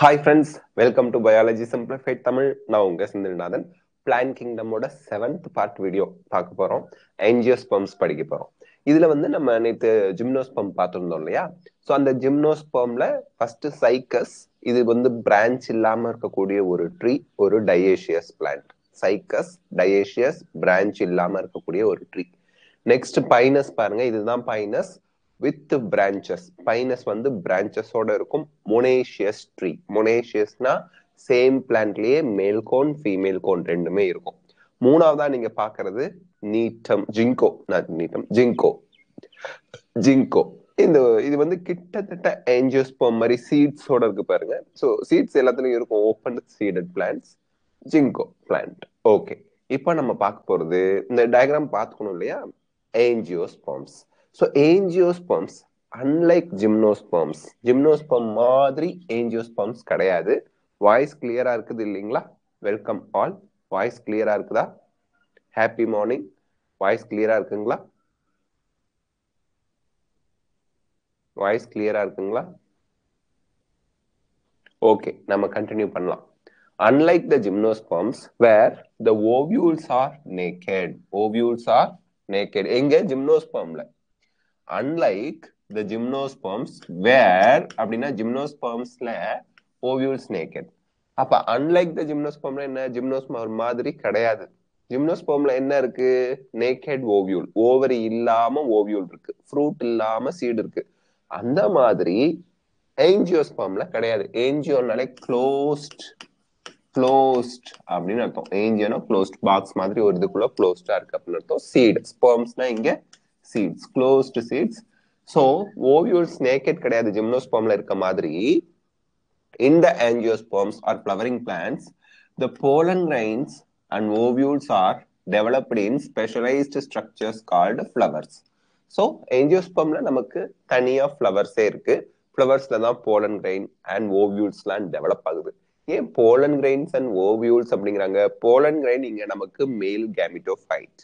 Hi friends, welcome to Biology Simplified Tamil. Now unga Sindranathan Plant Kingdom oda 7th part video paaka porom. Angiosperms padikka porom. Idhula vande nama nethu gymnosperm paathirundom illaya. So and the gymnosperm la first Cycas, idu vande branch illama irukkoodiya oru tree, oru dioecious plant. Cycas dioecious, branch illama irukkoodiya oru tree. Next Pinus parunga, idu dhaan Pinus with the branches. Pinus one the branches order irukum monoecious tree. Monoecious na same plant liye male cone female cone rendume irukum. Moonavadha neenga paakkuradhu Gnetum, Ginkgo, not Gnetum, Ginkgo. Ginkgo indu idu vandu kittatta angiosperm mari seeds oda irukku parunga. So seeds ellathilum irukum open seeded plants, Ginkgo plant. Okay, ipo nama paak poradhu indha diagram paathukonum illaya angiosperms. So angiosperms, unlike gymnosperms, gymnosperm மாதிரி angiosperms கிடையாது. Voice clear ஆ இருக்குது இல்லீங்களா? Welcome all. Voice clear ஆ இருக்குதா? Happy morning. Voice clear ஆ இருக்குங்களா? Voice clear ஆ இருக்குங்களா? Okay, நம்ம continue பண்ணலாம். Unlike the gymnosperms where the ovules are naked. Ovules are naked. எங்க gymnospermல? Unlike the gymnosperms where அப்படினா gymnospermsல ovules naked. அப்ப unlike the gymnospermல என்ன gymnosperm மாதிரி கிடையாது. gymnospermல என்ன இருக்கு? naked ovule. ovary இல்லாம ovule இருக்கு. fruit இல்லாம seed இருக்கு. அந்த மாதிரி angiospermல கிடையாது. angioனாலே closed அப்படினு அர்த்தம். angioனா closed box மாதிரி ஒரு இதுக்குள்ள closed-ஆ இருக்கு அப்படினு அர்த்தம். seed spermsனா இங்க seeds, closed seeds. So ovules naked கிடையாது gymnospermல இருக்க மாதிரி. In the angiosperms or flowering plants, the pollen grains and ovules are developed in specialized structures called flowers. So angiospermல நமக்கு தனியா flowersே இருக்கு. flowersல தான் pollen grain and ovulesலாம் develop ஆகுது. ஏன் pollen grains and ovules அப்படிங்கறாங்க? pollen grain இங்க நமக்கு male gametophyte.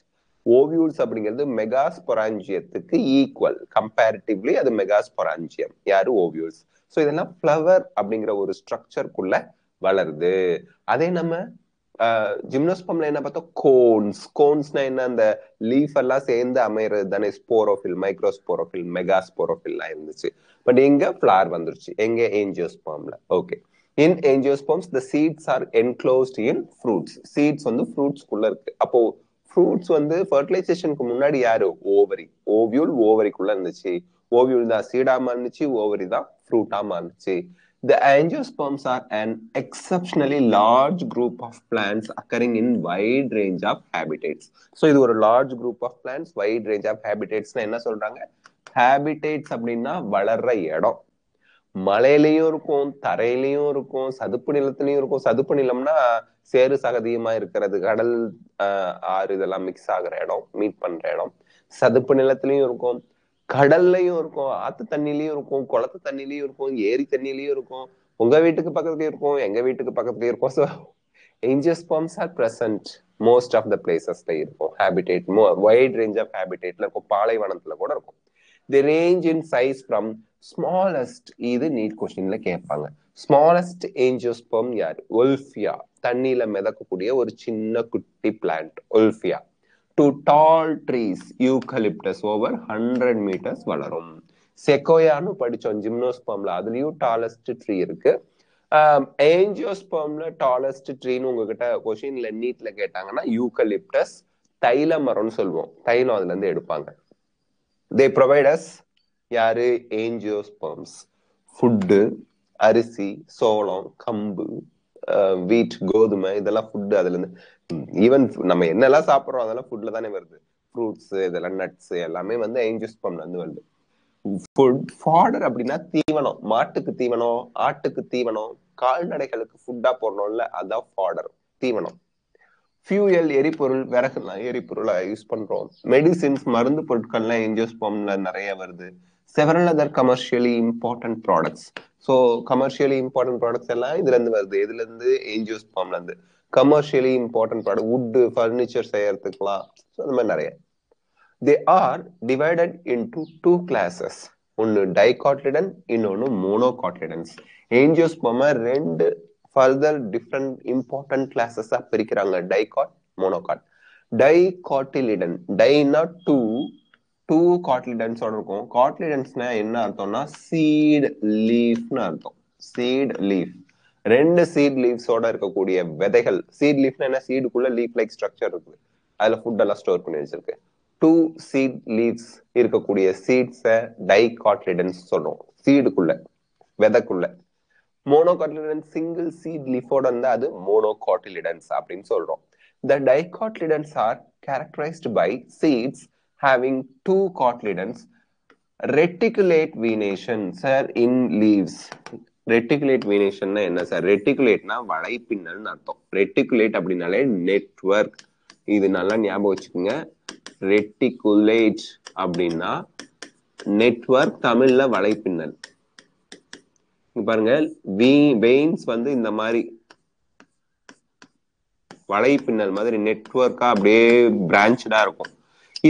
ovules அப்படிங்கிறது மெகாஸ்போராஞ்சியத்துக்கு equal, comparatively அது மெகாஸ்போராஞ்சியம். யாரு? ஓவியூல்ஸ். ஸோ இதெல்லாம் ஃப்ளவர் அப்படிங்கிற ஒரு ஸ்ட்ரக்சருக்குள்ள வளருது. அதே நம்ம ஜிம்னோஸ்பம்ல என்ன பார்த்தோம்? கோன்ஸ். கோன்ஸ்னா என்ன? அந்த லீஃப் எல்லாம் சேர்ந்து அமைகிறது தானே. ஸ்போரோஃபில், மைக்ரோஸ்போரோஃபில், மெகாஸ்போரோஃபில்லாம் இருந்துச்சு. பட் எங்க ஃபிளார் வந்துருச்சு? எங்க? ஏஞ்சியோஸ்பம்ல. Okay, in angiosperms the seeds are enclosed in fruits. seeds வந்து ஃப்ரூட்ஸ்க்குள்ள இருக்கு. அப்போ fruits வந்து fertilizationக்கு முன்னாடி யாரு? ovary, ovule, ovaryக்குள்ள இருந்துச்சு. ovule தான் seed ஆமா இருந்துச்சு, ovary தான் fruit ஆமா இருந்துச்சு. The angiosperms are an exceptionally large group of plants occurring in wide range of habitats. so இது ஒரு large group of plants, wide range of habitatsனா என்ன சொல்றாங்க? habitats அப்படினா வளர்ற இடம். மலையிலயும் இருக்கும், தரையிலயும் இருக்கும், சதுப்பு நிலத்திலயும் இருக்கும். சதுப்பு நிலம்னா சேறு சகதியமா இருக்கிறது, கடல் ஆறு இதெல்லாம் மிக்ஸ் ஆகிற இடம், மீட் பண்ற இடம். சதுப்பு நிலத்திலயும் இருக்கும், கடல்லையும் இருக்கும், ஆத்து தண்ணிலயும் இருக்கும், குளத்து தண்ணிலயும் இருக்கும், ஏரி தண்ணிலயும் இருக்கும், உங்க வீட்டுக்கு பக்கத்துலயும் இருக்கும், எங்க வீட்டுக்கு பக்கத்துலயும் இருக்கும். So angiosperms are present most of the places-ல இருக்கும். habitat wide range of habitatல இருக்கும், பாலைவனத்துல கூட இருக்கும். they range in size from smallest, இது நீட் கொஸ்டின்ல கேட்பாங்க. smallest angiosperm யாரு? Wolffia, தண்ணியில மிதக்கக்கூடிய ஒரு சின்ன குட்டி plant Wolffia, to tall trees Eucalyptus over 100 meters வளரும். செகோயான்னு படிச்சோம் ஜிம்னோஸ்பர்ம்ல, அதுலயும் டாலஸ்ட் ட்ரீ இருக்கு. angiospermல டாலஸ்ட் ட்ரீன்னு உங்ககிட்ட கொஸ்டின்ல நீட்ல கேட்டாங்கன்னா Eucalyptus, தைல மரம்னு சொல்லுவோம். தைலம் அதுல இருந்து எடுப்பாங்க. they provide us யாரு? angiosperms, food, அரிசி, சோளம், கம்பு, வீட், கோதுமை, இதெல்லாம் ஃபுட். அதுல இருந்து ஈவன் நம்ம என்னெல்லாம் சாப்பிட்றோம் அதெல்லாம் ஃபுட்ல தானே வருது. ஃப்ரூட்ஸ், இதெல்லாம் நட்ஸ் எல்லாமே வந்து angiospermல இருந்து வருது. ஃபுட், ஃபாடர் அப்படின்னா தீவனம். மாட்டுக்கு தீவனம், ஆட்டுக்கு தீவனம், கால்நடைகளுக்கு ஃபுட்டா போடணும்ல, அதான் ஃபாடர், தீவனம். ஃபியூயல், எரிபொருள், விறகுலாம் எரிபொருளா யூஸ் பண்றோம். மெடிசின்ஸ், மருந்து பொருட்கள்லாம் angiospermல நிறைய வருது. several other commercially important products. so commercially important products எல்லாம் இதுல இருந்து வருது. இதுல இருந்து angiospermல இருந்து commercially important product, wood, furniture செய்யறதுக்குலாம். so அந்த மாதிரி நிறைய. they are divided into two classes. one dicotyledon, one monocotyledons. Angiosperma two further different important classes are dicot, monocot. Dicotyledon, di na two cotyledons or cotyledons na enna seed leaf na seed leaf. Rend seed leaves order irukka koodiya vedaikal seed leaf na seed kulla leaf like structure irukku adha food alla store panni vechirukke two seed leaves irukka koodiya seeds dicotyledons solrom seed kulla vedakulla monocotyledon single seed leaf oda irundha adu monocotyledons appdin solrom. The dicotyledons are characterized by seeds having two cotyledons, reticulate venation sir in leaves. Reticulate venation na enna sir? Reticulate na vadai pinnal na artham. Reticulate abdinale network. Idu nalla nyabagam vechukonga. Reticulate abdina network Tamil la vadai pinnal. Inga parunga veins vandu indha mari vadai pinnal madri network ah abbe branched ah irukum.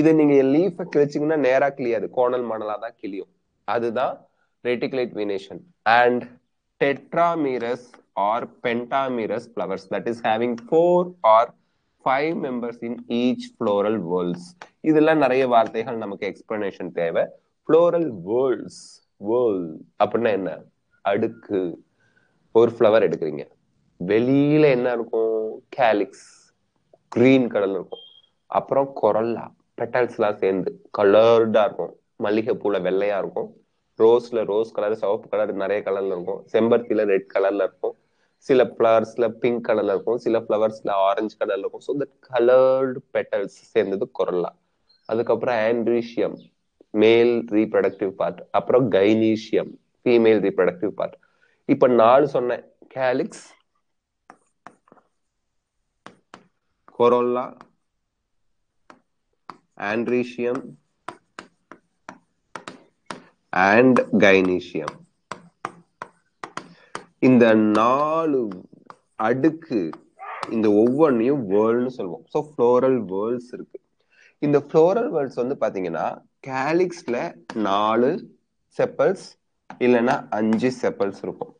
Idu neenga leaf ah kilichingna nera clear cornel model ah kiliyum. Adudha reticulate venation. And tetramerous or pentamerous flowers that is having 4 or 5 members in each floral whorls. Idella nariya vaarthaigal namakku explanation theva. Floral whorls, whorl appadina enna adukku or flower edukringa veliyila enna irukum calyx green color irukum aprom corolla petals la sendu colored ah irukum malliga poola vellaiya irukum. Rose la rose color, soft color, nare color larko. Sembarthi la red color larko. Sila flowers la pink color larko. Sila flowers la orange color larko. So that colored petals sendu the corolla. Adukapra andrecium, male reproductive part. Apra gynecium, female reproductive part. Ipa naal sonna calyx, corolla, andrecium, and gynecium. In the naalu adukku in the ovvanniyum whorl nu solvom. So floral whorls irukku. In the floral whorls vandu pathina calyx la 4 sepals illana 5 sepals irukum.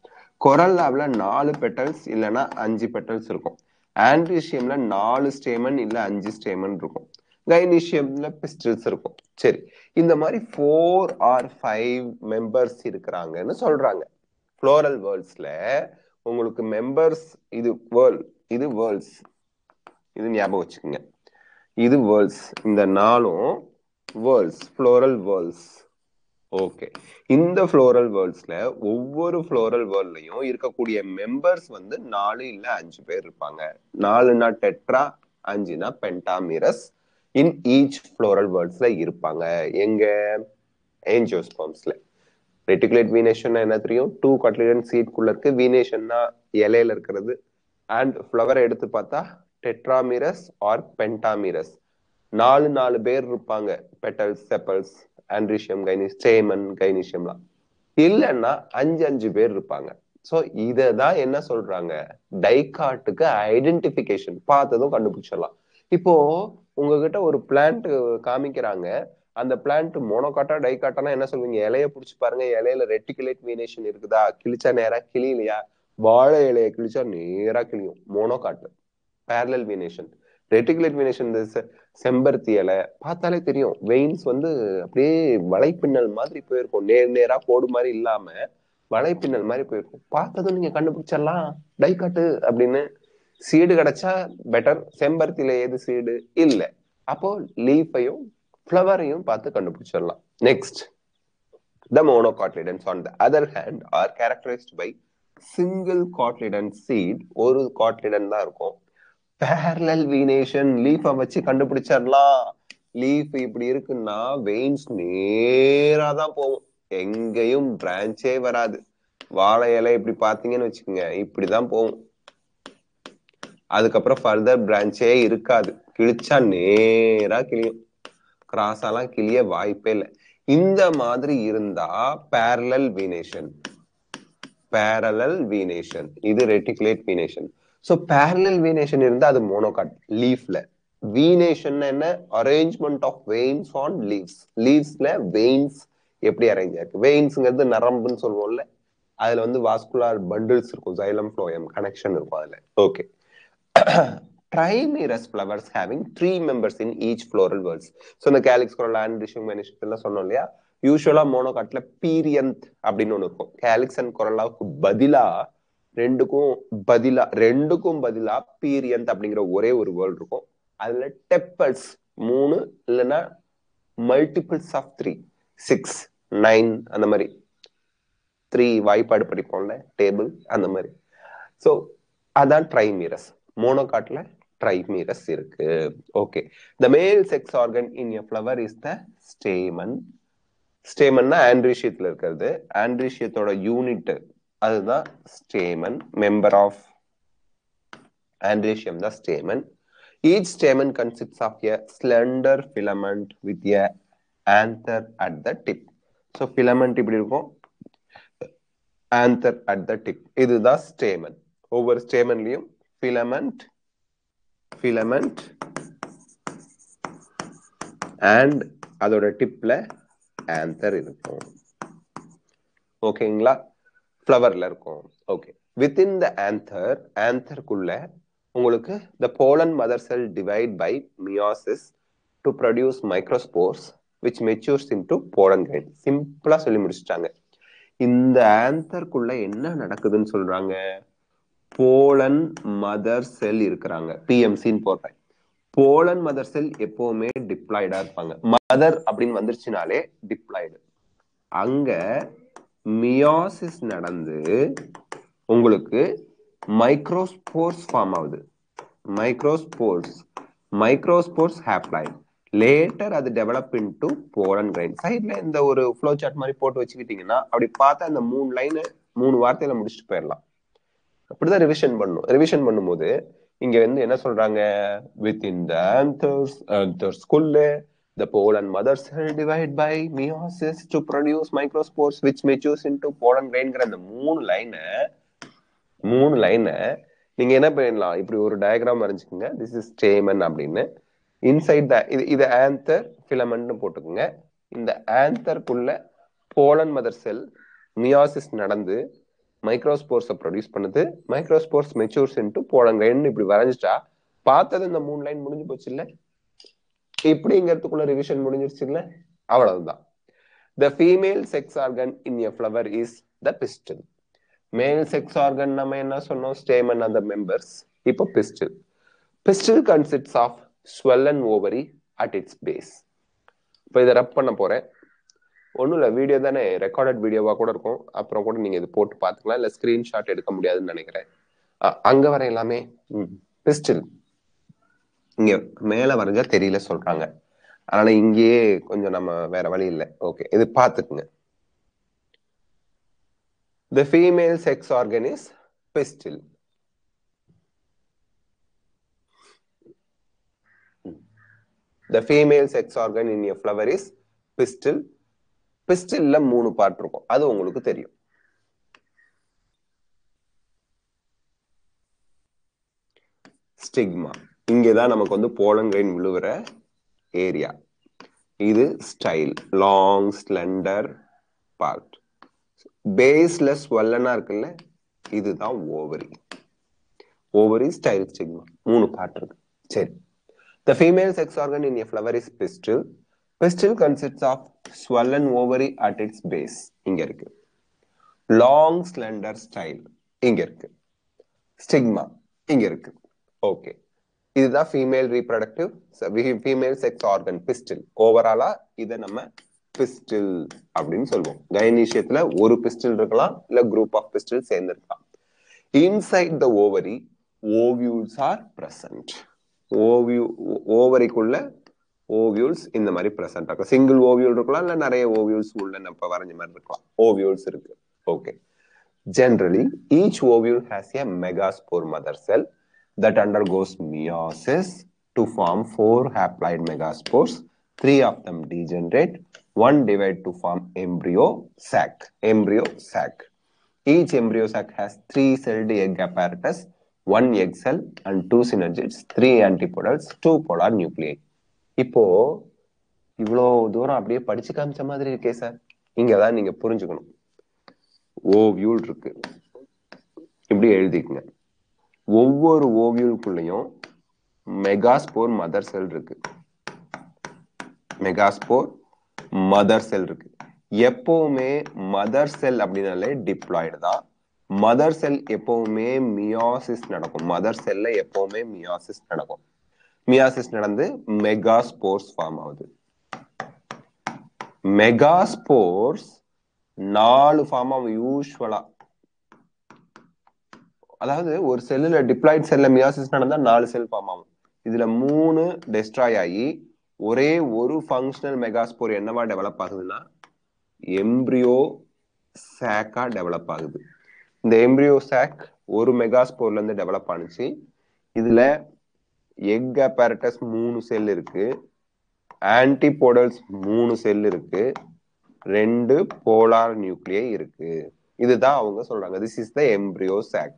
Corolla la 4 petals illana 5 petals irukum. Andrecium la 4 stamen illa 5 stamen irukum. Gynecium la pistils irukum. Seri indha mari 4 or 5 members irukranga nu solranga. Floral whorls la ungalku members idu whorl, idu whorls, idu nyabagam vechukonga. Idu whorls, indha naalum whorls, floral whorls. Okay, indha floral whorls la ovvoru floral whorl layum irukka koodiya members vandu 4 illa 5 per irupanga. 4 na tetra, 5 na pentamerous. In each floral words la irupanga enga angiosperms la. Reticulate venation na enna theriyum, two cotyledon seed kulla irukku. Venation na ilayila irukkuradhu. And flower eduthu paatha tetramerous or pentamerous, 4 பேர் இருப்பாங்க. Petals, sepals, andrecium, gynecium, stamen, gynecium la illana 5 பேர் இருப்பாங்க. So இத தான் என்ன சொல்றாங்க, டைகாட்டுக்கு identification பார்த்ததும் கண்டுபிடிச்சிடலாம். இப்போ உங்ககிட்ட ஒரு பிளான்ட் காமிக்கிறாங்க, அந்த பிளான்ட் மோனோகாட்டா டைகாட்டானா என்ன சொல்லுவீங்க? இலையை பிடிச்சி பாருங்க, இலையில ரெட்டிகுலேட் வீனேஷன் இருக்குதா, கிழிச்சா நேரா கிளியிலையா? வாழை இலையை கிழிச்சா நேரா கிளியும், monocot. Parallel venation, reticulate venation செம்பருத்தி இலை பார்த்தாலே தெரியும், வெயின்ஸ் வந்து அப்படியே வலைப்பின்னல் மாதிரி போயிருக்கும், நேரா கோடு மாதிரி இல்லாம வலைப்பின்னல் மாதிரி போயிருக்கும். பார்த்ததும் நீங்க கண்டுபிடிச்சிடலாம் டைகாட்டு அப்படின்னு. சீடு கிடைச்சா பெட்டர், செம்பருத்தில ஏது சீடு இல்லை, அப்போ லீஃபையும் ஃப்ளவரையும் பார்த்து கண்டுபிடிச்சிடலாம். Next, the monocotyledons on the other hand are characterized by single cotyledon seed, ஒரு cotyledon தான் இருக்கும். parallel venation, லீஃபை வச்சு கண்டுபிடிச்சிடலாம். லீஃப் இப்படி இருக்குன்னா வெயின்ஸ் நேரா தான் போகும், எங்கேயும் பிரான்ச்சே வராது. வாழை இலை இப்படி பார்த்தீங்கன்னு வச்சுக்கோங்க, இப்படிதான் போகும், அதுக்கப்புறம் ஃபர்தர் பிரான்ச்சே இருக்காது, கிழிச்சா நேரா கிளியும், கிராஸாலாம் கிளிய வாய்ப்பே இல்லை. இந்த மாதிரி இருந்தா பேரலல் வீனேஷன், பேரலல் வீனேஷன், இது reticulate venation. So parallel venation இருந்தா அது மோனோகாட் லீஃப்ல. வீனேஷன் என்ன? Arrangement of veins on leaves, லீவ்ஸ்ல வெயின்ஸ் எப்படி அரேஞ்ச் ஆயிருக்கு. வெயின்ஸ்ங்கிறது நரம்புன்னு சொல்லுவோம்ல, அதுல வந்து வாஸ்குலார் பண்டில்ஸ் இருக்கும், சைலம் ஃப்ளோயம் கனெக்ஷன் இருக்கும் அதுல. Okay, trimerous flowers having three members in each floral whorls. So the calyx corolla and rhizome meniscus la sonnom liya, usually monocotyl la perianth appdinu onnu irukum. Calyx and corolla ku badila rendukum badila perianth appingra ore oru whorl irukum. Adula tepals 3 illana multiples of 3 6 9 andha mari 3 வாய்ப்பாடு படிப்போம்ல table அந்த மாதிரி. So அதான் ட்ரைமீரஸ், மோனோகாட்ல trimerous இருக்கு. Okay, the male sex organ in a flower is the stamen. ஸ்டேமன்னா ஆண்ட்ரீஷியத்தில் இருக்கிறது, ஆண்ட்ரீஷியத்தோட யூனிட் அதுதான் ஸ்டேமன். மெம்பர் ஆஃப் ஆண்ட்ரீஷியம் தான் stamen. Each stamen consists of a slender filament with a anther at the tip. So filament இப்படி இருக்கும், anther at the tip. இதுதான் stamen. ஒவ்வொரு stamenலியும் filament and அதோட tipல anther இருக்கும். ஓகேங்களா, flowerல இருக்கும். ஓகே, within the anther குள்ள உங்களுக்கு the pollen mother cell divide by meiosis to produce microspores which matures into pollen grain. சிம்பிளா சொல்லி முடிச்சுட்டாங்க. இந்த ஆந்தர்க்குள்ள என்ன நடக்குதுன்னு சொல்றாங்க, போலன் மதர் செல் இருக்கிறாங்க, பிஎம்சின்னு போடுறேன். போலன் மதர் செல் எப்பவுமே டிப்ளாய்டா இருப்பாங்க. மதர் அப்படின்னு வந்துருச்சுனாலே டிப்ளாய்டு. அங்க மியாசிஸ் நடந்து உங்களுக்கு மைக்ரோஸ்போர்ஸ் ஃபார்ம் ஆகுது. Microspores haploid. லேட்டர் அது develop into pollen grain. சைட்ல இந்த ஒரு ஃப்ளோ சார்ட் மாதிரி போட்டு வச்சுக்கிட்டீங்கன்னா அப்படி பார்த்தா இந்த 3 வார்த்தையில முடிச்சுட்டு போயிடலாம். அப்படிதான் ரிவிஷன் பண்ணும்போது இங்க வந்து என்ன சொல்றாங்க, வித் இன் த ஆந்தர்ஸ் குள்ள the pollen mother cell divide by meiosis to produce microspores which matures into pollen grainங்கற அந்த 3 லைனை நீங்க என்ன பண்ணலாம், இப்படி ஒரு டயகிராம் வரைஞ்சுக்கங்க. this is stamen அப்படின்னு இன்சைட் த இது ஆந்தர் ஃபிலமெண்ட்னு போட்டுக்கோங்க. இந்த ஆந்தர்க்குள்ள போலன் மதர் செல் மியாசிஸ் நடந்து மைக்ரோஸ்போர்ஸை ப்ரொடியூஸ் பண்ணுது. Microspores matures into pollen grain. இப்படி வரைஞ்சிட்டா பார்த்தது இந்த 3 லைன் முடிஞ்சு போச்சு இல்லை, இப்படிங்கிறதுக்குள்ள ரிவிஷன் முடிஞ்சிருச்சு இல்லை, அவ்வளவுதான். The female sex organ in a flower is the pistil. Male sex organ நம்ம என்ன சொன்னோம், ஸ்டேமன் அந்த மெம்பர்ஸ். இப்போ pistil. Pistil consists of swollen ovary at its base. இப்போ இதை ரப் பண்ண போறேன். ஒன்றும் இல்லை, வீடியோ தானே, ரெக்கார்டட் வீடியோவாக கூட இருக்கும், அப்புறம் கூட நீங்கள் இது போட்டு பார்த்துக்கலாம். இல்லை ஸ்க்ரீன்ஷாட் எடுக்க முடியாதுன்னு நினைக்கிறேன். அங்கே வர எல்லாமே பிஸ்டில். இங்கே மேலே வரைஞ்சா தெரியல சொல்கிறாங்க, அதனால் இங்கேயே கொஞ்சம் நம்ம வேற வழி இல்லை. ஓகே, இது பார்த்துக்குங்க. The female sex organ is pistil. The female sex organ in a flower is pistil. Pistil-ல 3 பார்ட் இருக்கும், அது உங்களுக்கு தெரியும். ஸ்டிக்மா, இங்கதான் நமக்கு வந்து போலன் கிரைன் விழுவுற ஏரியா. இது ஸ்டைல், லாங் ஸ்லெண்டர் பார்ட். பேஸ்ல ஸ்வல்லனா இருக்குல்ல, இதுதான் ovary. Ovary, style, stigma, 3 part இருக்கு. சரி, the female sex organ in a flower is pistil. Pistil consists of swollen ovary at its base, inga irukku. Long slender style, inga irukku. Stigma, inga irukku. Okay, idu da female reproductive, so female sex organ pistil. Overall idu nama pistil appdin solvom. Gynaeciathula oru pistil irukalam, illa group of pistil sendirukalam. Inside the ovary, ovules are present. ஓவரிக்குள்ள ovules இந்த மாதிரி present இருக்கும். Single ovule இருக்கலாம், இல்லை நிறைய ovules உள்ள நம்ம வரைஞ்ச மாதிரி இருக்கலாம். ஓவியூல்ஸ் இருக்கு. Okay, generally each ovule has a megaspore mother cell that undergoes meiosis to form 4 haploid megaspores. 3 of them degenerate, 1 divide to form embryo sac. Each embryo sac has 3 celled egg apparatus, 1 egg cell and 2 synergids, 3 antipodals, 2 polar nuclei. இப்போ இவ்வளோ தூரம் அப்படியே படிச்சு காமிச்ச மாதிரி இருக்கே sir. இங்க தான் நீங்க புரிஞ்சுக்கணும். ஓவியூல் இருக்கு, இப்படி எழுதிக்குங்க. ஒவ்வொரு ஓவியூலுக்குள்ளேயும் மெகாஸ்போர் மதர் செல் இருக்கு, மெகாஸ்போர் மதர் செல் இருக்கு. எப்பவுமே மதர் செல் அப்படின்னாலே டிப்ளாய்டு தான். மதர் செல் எப்பவுமே மியாசிஸ் நடக்கும், மதர் செல்ல எப்பவுமே மியாசிஸ் நடக்கும். மியாசிஸ் நடந்து மெகாஸ்போர்ஸ் ஃபார்ம் ஆகுது. மெகாஸ்போர்ஸ் 4 ஃபார்ம் ஆகும் யூஸ்வலா. அதாவது ஒரு செல்லுல டிப்ளாய்ட் செல்ல மியாசிஸ் நடந்தா 4 செல் ஃபார்ம் ஆகும். இதுல 3 டெஸ்ட்ராய் ஆகி ஒரே ஒரு ஃபங்க்ஷனல் மெகாஸ்போர் என்னவா டெவலப் ஆகுதுன்னா எம்ப்ரியோ சாக்கா டெவலப் ஆகுது. இந்த எம்ப்ரியோ சாக் ஒரு மெகாஸ்போர்ல இருந்து டெவலப் ஆனிச்சு. இதுல எக் அப்பரேட்டஸ் 3 செல் இருக்கு, ஆன்டிபோடல்ஸ் 3 செல் இருக்கு, 2 போலார் நியூக்ளியை இருக்கு. இதுதான் அவங்க சொல்றாங்க, this is the embryo sac.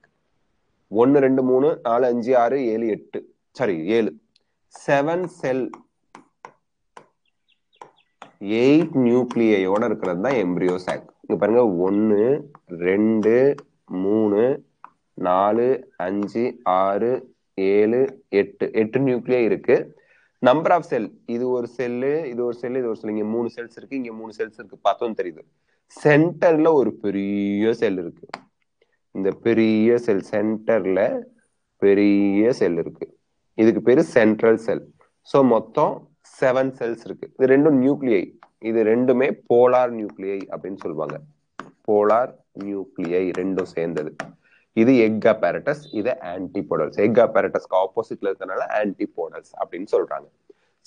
1 2 3 4 5 6 7 cell 8 நியூக்ளியோட இருக்கிறது தான் எம்ப்ரியோ சாக். இங்க பாருங்க 1 2 3 4 5 6 7 8 நியூக்ளியா இருக்கு. நம்பர் ஆஃப் செல், இது ஒரு செல்லு, இது ஒரு செல்லு, இது ஒரு செல், இங்க 3 செல்ஸ் இருக்கு, இங்க 3 செல்ஸ் இருக்கு, பார்த்தோம் தெரியுது. சென்டர்ல ஒரு பெரிய செல் இருக்கு, இந்த பெரிய செல் சென்டர்ல பெரிய செல் இருக்கு, இதுக்கு பேரு சென்ட்ரல் செல். ஸோ மொத்தம் 7 செல்ஸ் இருக்கு. இது 2 நியூக்ளியை, இது 2மே போலார் நியூக்ளியை அப்படின்னு சொல்லுவாங்க. போலார் நியூக்ளியை 2 சேர்ந்தது. இது எக் அப்பரேட்டஸ், இது ஆன்டிபோடல்ஸ். எக் அப்பரேட்டஸ்க்கு ஆப்போசிட்ல இருக்கனால ஆன்டிபோடல்ஸ் அப்படின்னு சொல்றாங்க.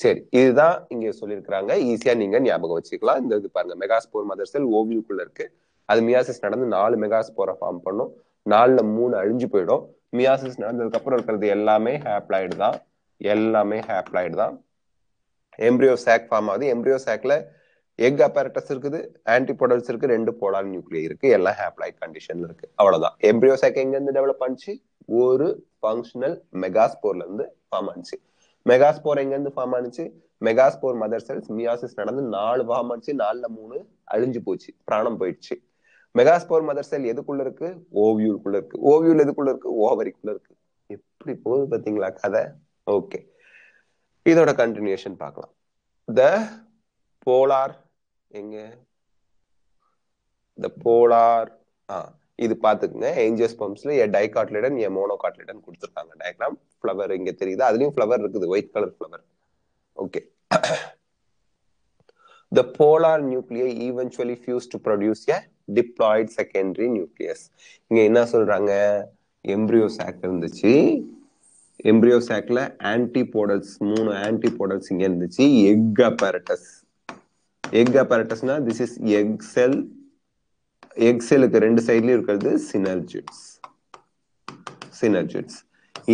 சரி, இதுதான் இங்க சொல்லியிருக்கிறாங்க. ஈஸியா நீங்க ஞாபகம் வச்சுக்கலாம். இந்த இது பாருங்க, மெகாஸ்போர் மதர் செல் ஓவியூக்குள்ள இருக்கு. அது மியாசிஸ் நடந்து 4 மெகாஸ்போரை ஃபார்ம் பண்ணும். 4ல 3 அழிஞ்சு போயிடும். மியாசிஸ் நடந்ததுக்கு அப்புறம் இருக்கிறது எல்லாமே ஹேப்ளாய்டு தான், எல்லாமே ஹேப்ளாய்டு தான். எம்ப்ரியோ சாக் ஃபார்ம் ஆகுது. எம்ப்ரியோ சாக்ல எக் அப்பரேட்டஸ் இருக்குது, ஆன்டிபோடல்ஸ் இருக்கு, 2 போலார் நியூக்ளியை இருக்கு, எல்லாம் ஹேப்ளாய்ட் கண்டிஷன்ல இருக்கு. அவ்வளவுதான். எம்ப்ரியோ சாக் எங்க இருந்து டெவலப் ஆனிச்சு? ஒரு ஃபங்க்ஷனல் மெகாஸ்போர்ல இருந்து ஃபார்ம் ஆனிச்சு. மெகாஸ்போர் எங்க இருந்து ஃபார்ம் ஆனிச்சு? மெகாஸ்போர் மதர் செல்ஸ் மியாசிஸ் நடந்து 4 ஃபார்ம் ஆனிச்சு, 4ல 3 அழிஞ்சு போச்சு, பிராணம் போயிடுச்சு. மெகாஸ்போர் மதர் செல் எதுக்குள்ள இருக்கு? ஓவியூலுக்குள்ள இருக்கு. ஓவியூல் எதுக்குள்ள இருக்கு? ஓவரிக்குள்ள இருக்கு. எப்படி போகுது பாத்தீங்களா கதை? ஓகே, இதோட கண்டினியூஷன் பார்க்கலாம். த போலார் எங்க? த போலார் இது பாத்துக்குங்க. என்ஜியோஸ்பம்ஸ்ல டைகாட்லேடன் மோனோகாட்லேடன் கொடுத்துருக்காங்க டயக்ராம். ஃபிளவர் இங்க தெரியுது, அதுலயும் ஃபிளவர் இருக்குது, white colour flower. Okay, the polar nuclei eventually fuse to produce a diploid secondary nucleus. இங்க என்ன சொல்றாங்க? எம்ப்ரியோ சாக் இருந்துச்சு, எம்ப்ரியோ சாக்ல ஆன்டிபோடல்ஸ் 3 ஆன்டிபோடல்ஸ் இங்க இருந்துச்சு. எக் அப்பரேட்டஸ், எக் அப்பரேட்டஸ்னா this is egg cell. Egg செல்லுக்கு 2 சைட்லயும் இருக்கிறது சினர்ஜிட்ஸ், சினர்ஜிட்ஸ்.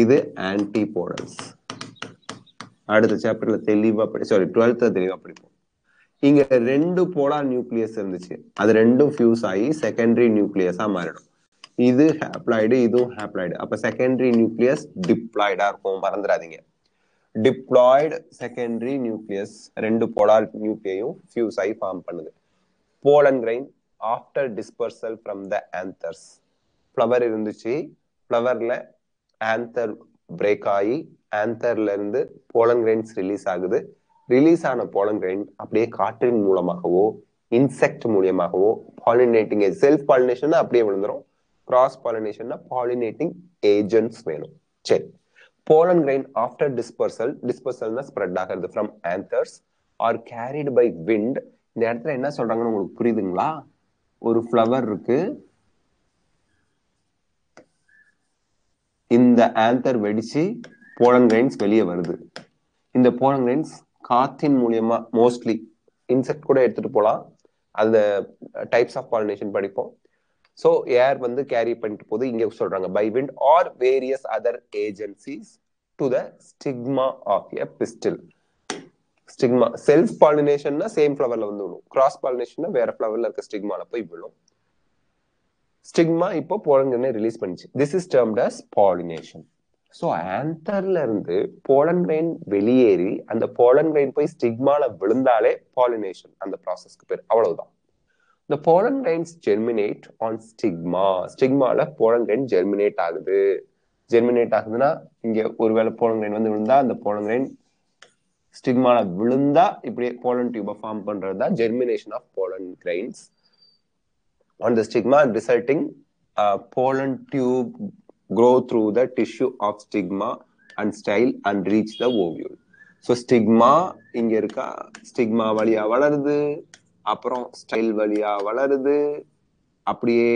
இது ஆன்டிபோடல்ஸ். அடுத்த சாப்டர்ல தெளிவா படிச்சு, சாரி 12th தெளிவா படிப்போம். இங்க 2 போலார் நியூக்ளியஸ் இருந்துச்சு, அது 2ம் ஃபியூஸ் ஆகி செகண்டரி நியூக்ளியஸா மாறிடும். இது ஹேப்ளாய்டு, இதுவும் ஹேப்ளாய்டு. அப்ப செகண்டரி நியூக்ளியஸ் டிப்ளாய்டா இருக்கும், மறந்துடாதீங்க. டிப்ளாய்டு செகண்டரி நியூக்ளியஸ் 2 போலார் நியூக்ளியையும் ஃபியூஸ் ஆகி ஃபார்ம் பண்ணுது. Pollen grain after dispersal from the anthers. Flower இருந்துச்சு, ஃபிளவர்ல ஆந்தர் பிரேக் ஆகி ஆந்தர்ல இருந்து போலன் கிரைன்ஸ் ரிலீஸ் ஆகுது. ரிலீஸ் ஆன போலன் கிரைன் அப்படியே காற்றின் மூலமாகவோ இன்செக்ட் மூலியமாகவோ பாலினேட்டிங், செல்ஃப் பாலினேஷன் அப்படியே விழுந்துரும். கிராஸ் பாலினேஷன் பாலினேட்டிங் ஏஜென்ட்ஸ் வேணும். சரி, pollen grain after dispersal, dispersal spread ஆகிறது from anthers R carried by wind. இந்த இடத்துல என்ன சொல்றாங்கன்னு உங்களுக்கு புரியுதுங்களா? ஒரு ஃபிளவர் இருக்கு, இந்த ஆந்தர் வெடிச்சு போலன் கிரைன்ஸ் வெளியே வருது. இந்த போலன் கிரைன்ஸ் காத்தின் மூலியமா, மோஸ்ட்லி இன்செக்ட் கூட எடுத்துட்டு போகலாம், அந்த டைப்ஸ் ஆஃப் பாலினேஷன் படிப்போம். ஸோ ஏர் கேரி பண்ணிட்டு போது. இங்க சொல்றாங்க by wind or various other agencies to the stigma of a pistil. Stigma self பாலினேஷன்னா சேம் ஃபிளவர்ல விழும், கிராஸ் பாலினேஷன்னா வேற ஃபிளவர்ல இருக்க ஸ்டிக்மால போய் விழும். ஸ்டிக்மா இப்போ போலன் ரிலீஸ் பண்ணிச்சு. This is termed as pollination. So ஆந்தர்ல இருந்து போலன் கிரைன் வெளியேறி அந்த போலன் கிரைன் போய் ஸ்டிக்மால விழுந்தாலே பாலினேஷன், அந்த ப்ராசஸ்க்கு பேர். அவ்வளவுதான். The pollen grains germinate on stigma. Stigma la pollen grain germinate ஆகுது. Germinate ஆகுதுன்னா இங்க ஒருவேளை pollen grain வந்து விழுந்தா அந்த pollen grain stigma la விழுந்தா இப்படி pollen tube form பண்றதுதான் germination of pollen grains on the stigma, resulting pollen tube grow through the tissue of stigma and style and reach the ovule. So stigma இங்க இருக்கா, stigma வழியா வளருது, அப்புறம் style வழியா வளருது, அப்படியே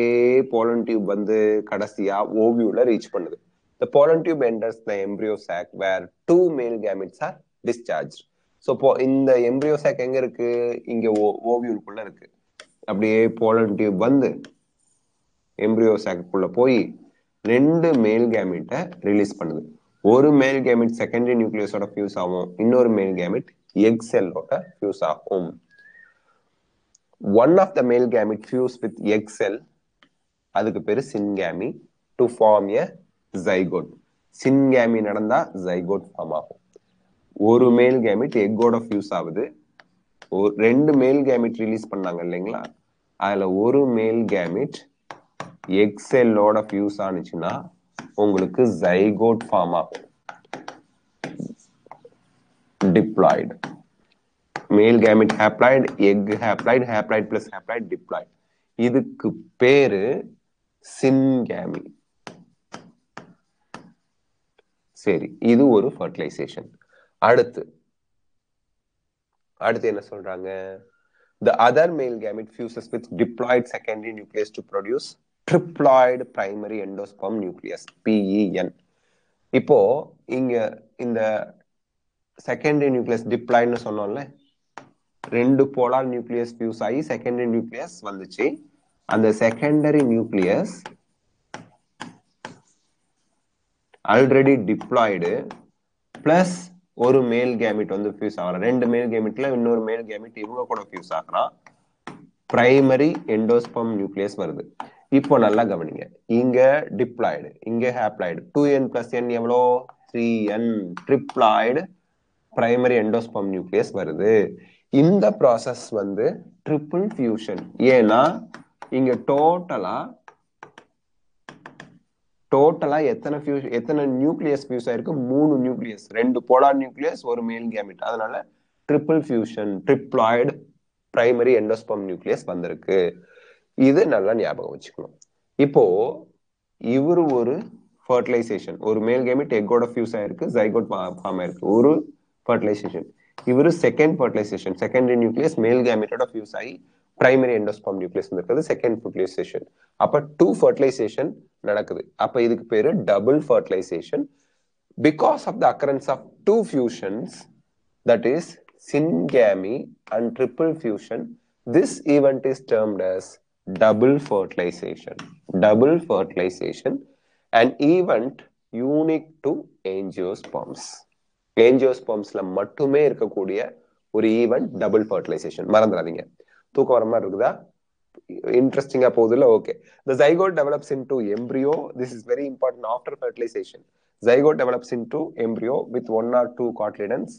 pollen tube வந்து கடைசியா ஓவியூல ரீச் பண்ணுது. The pollen tube enters the embryo sac where two male gametes are discharged. So இந்த embryo sac எங்க இருக்கு, இங்க ஓவியூலுக்குள்ள இருக்கு. அப்படியே pollen tube வந்து embryo sac குள்ள போய் ரெண்டு male gamete ரிலீஸ் பண்ணுது. ஒரு male gamete secondary nucleus ஓட fuse ஆகும், இன்னொரு male gamete egg cell ஓட fuse ஆகும். One of the male gamete fuse with egg cell, அதுக்கு பேரு syngamy, to form a zygote. Syngamy நடந்தா zygote form ஆகும். ஒரு male gamete egg ஓட fuse ஆகுது, ரெண்டு male gamete ரிலீஸ் பண்ணாங்க இல்லைங்களா, அதுல ஒரு male gamete egg cell ஓட fuse ஆனிச்சுன்னா உங்களுக்கு zygote form ஆகும். Diploid. Male gamete haploid, egg haploid, haploid plus haploid, diploid. இதுக்கு பேரு syngamy. சரி, இது ஒரு fertilization. அடுத்து என்ன சொல்றாங்க? The other male gamete fuses with diploid secondary nucleus to produce triploid primary endosperm nucleus, PEN. இப்போ இங்க இந்த secondary nucleus diploidனு சொன்னோம்ல, ரெண்டு போலார் நியூக்ளியஸ் ஃபியூஸ் ஆகி செகண்டரி நியூக்ளியஸ் வந்துச்சு. அந்த secondary nucleus already diploid plus ஒரு மேல் கேமிட் வந்து ஃபியூஸ் ஆகலாம். ரெண்டு மேல் கேமிட்ல இன்னொரு மேல் கேமிட் இவங்க கூட ஃபியூஸ் ஆகலாம். பிரைமரி எண்டோஸ்பம் நியூக்ளியஸ் வருது. இப்போ நல்லா கவனிங்க, இங்க டிப்ளாய்டு, இங்க ஹேப்ளாய்டு. 2n+n எவ்வளோ? 3n. Triploid primary endosperm nucleus வருது. இந்த ப்ராசஸ் வந்து ட்ரிபிள் ஃபியூஷன். ஏன்னா இங்க டோட்டலா எத்தனை நியூக்ளியஸ் ஃபியூஸ் ஆயிருக்கு? 3 nucleus, 2 polar nucleus, 1 male gamete. அதனால triple fusion, triploid primary endosperm nucleus வந்திருக்கு. இது நல்லா ஞாபகம் வச்சுக்கணும். இப்போ இவரு ஒரு ஃபர்டிலைசேஷன், ஒரு மேல் கேமிட் எக்கோட ஃபியூஸ் ஆயிருக்கு, ஜைகோட் ஃபார்ம் ஆயிருக்கு, ஒரு ஃபர்டிலைசேஷன். இவரு second fertilization, secondary nucleus male கேமிட்டோட ஃபியூஸ் ஆகி பிரைமரி எண்டோஸ்பர்ம் நியூக்ளியஸ் நடக்குது, செகண்ட் ஃபர்டிலைசேஷன். அப்ப 2 ஃபர்டிலைசேஷன் நடக்குது. அப்ப இதுக்கு பேரு double fertilisation. Because of the occurrence of 2 fusions, that is syngamy and triple fusion, this event is termed as double fertilisation. Double fertilisation, and event unique to angiosperms. Angiospermsல மட்டுமே இருக்கக்கூடிய ஒரு event double fertilisation. மறந்துடாதீங்க. தூக்கம் வர மாதிரி இருக்குதா? இன்ட்ரெஸ்டிங்கா போகுது இல்ல? Okay. The zygote develops into embryo. This is very important after fertilization. Zygote develops into embryo with 1 or 2 cotyledons.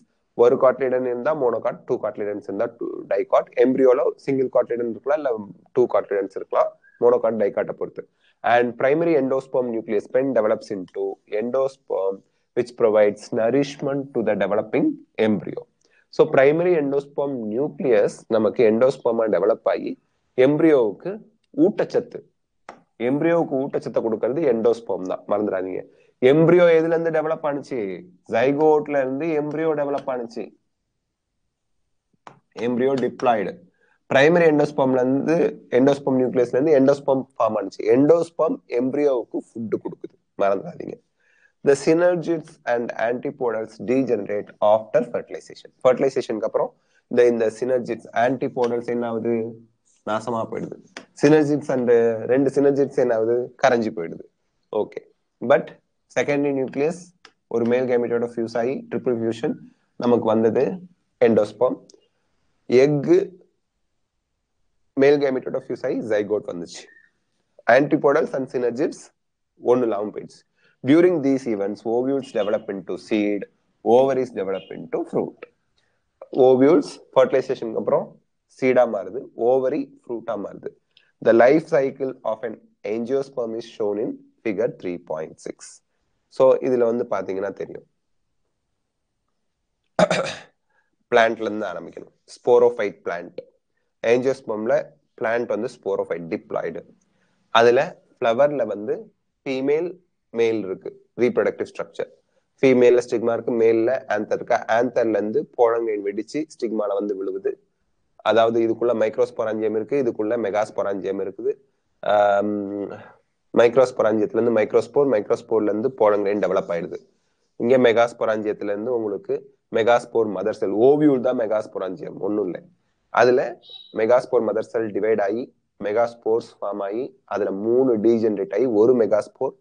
ஒரு cotyledon இருந்தா மோனோகாட், 2 cotyledons இருந்தா டைகாட். எம்பிரியோல சிங்கிள் cotyledon இருக்கலாம், இல்ல 2 cotyledons இருக்கலாம், மோனோகாட் டைகாட்டை பொறுத்து. And primary endosperm nucleus pen develops into endosperm, which provides nourishment to the developing embryo. So primary endosperm nucleus நமக்கு endosperm develop ஆகி embryoவுக்கு ஊட்டச்சத்து, embryoவுக்கு ஊட்டச்சத்தை கொடுக்கிறது endosperm தான், மறந்துடாதீங்க. embryo எதுல இருந்து develop ஆனிச்சு? zygoteல இருந்து embryo develop ஆனிச்சு. embryo diploid. primary endospermல இருந்து endosperm nucleusல இருந்து endosperm form ஆனிச்சு. endosperm embryoவுக்கு food கொடுக்குது, மறந்துடாதீங்க. The synergids and antipodals degenerate after fertilization. Fertilizationக்கு அப்புறம் இந்த synergids, antipodals என்ன ஆகுது? நாசமா போயிடுது. synergids and ரெண்டு synergids என்ன ஆகுது? கரஞ்சி போயிடுது. ஓகே. பட் செகண்டரி நியூக்ளியஸ் ஒரு மேல் கேமிட்டோட ஃபியூஸ் ஆகி ட்ரிபிள் ஃபியூஷன் நமக்கு வந்தது எண்டோஸ்பர்ம். எக்கு மேல் கேமிட்டோட ஃபியூஸ் ஆகி ஜைகோட் வந்துச்சு. antipodals and synergids ஒன்னு இல்லாமல் போயிடுச்சு. During these events, ovules develop into seed, ovaries develop into fruit. Ovules, fertilization, seed marudhu, ovary fruit marudhu. The life cycle of an angiosperm is shown in figure 3.6. So, this is the plant. Sporophyte plant. Angiosperm plant on the sporophyte diploid. That flower is female, male reproductive structure. Female stigma, male anther. Anther is the stigma. That is microsporangium, megasporangium. Microsporangium is microspore, microspore is developed. Inge megasporangium is megaspore mother cell. Ovule is megasporangium. That is megaspore mother cell divide. Megaspores form. That is 3 degenerate. 1 megaspore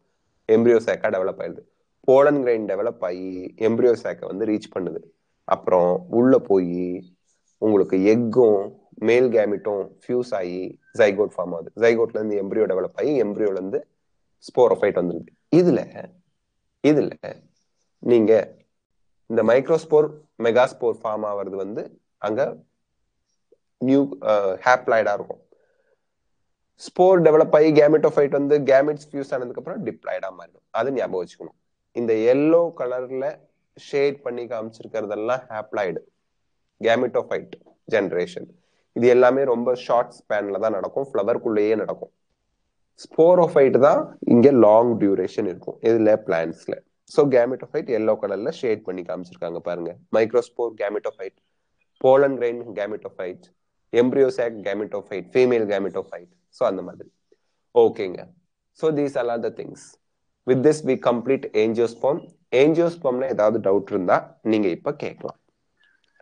embryo sac developed. Pollen grain develop ayi embryo sac vandu reach pannudhu. Aprom ulla poi ungalku egg male gamete fuse ayi zygote form aagudhu. Zygote la inda embryo develop ayi embryo la inda sporophyte vandrudhu. Idhila neenga inda microspore megaspore form aavradhu vandu anga new haploid a irukum. Spore develop ayi gametophyte vandu gametes fuse aanadukku apra diploid a maarum. Adhu nyabagam vechukonum. In the yellow color shade panni kaamichirukkaradalla haploid gametophyte generation. This is romba short span la dhaan nadakum, flower kullaye nadakum. Sporophyte da inge long duration irukum idhila plants la. So gametophyte yellow color la shade panni kaamichirukanga paarenga. Microspore gametophyte, pollen grain gametophyte, embryo sac gametophyte, female gametophyte. So andha madiri. Okay nga. So these are all the things. With this, we complete angiosperm. Angiosperm na edhavadhu doubt irundha neenga ipa kekkalam.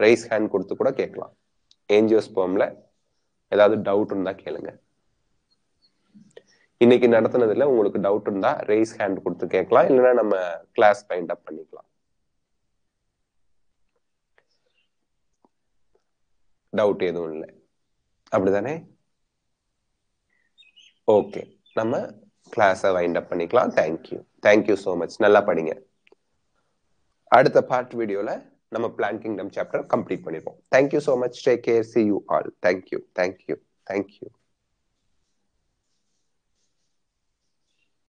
Raise hand koduthu kuda kekkalam. Angiosperm la edhavadhu doubt irundha kelunga. Inniki nadathanadhila ungalku doubt irundha raise hand koduthu kekkalam, illana nama class wind up pannikalam. Doubt edhum illa. Appadidhane? Okay. Nama class wind up panikla. Thank you. Thank you so much. Nalla padinga. Adutha part video la nama Plant Kingdom chapter complete panirom. Thank you so much. Take care. See you all. Thank you. Thank you. Thank you.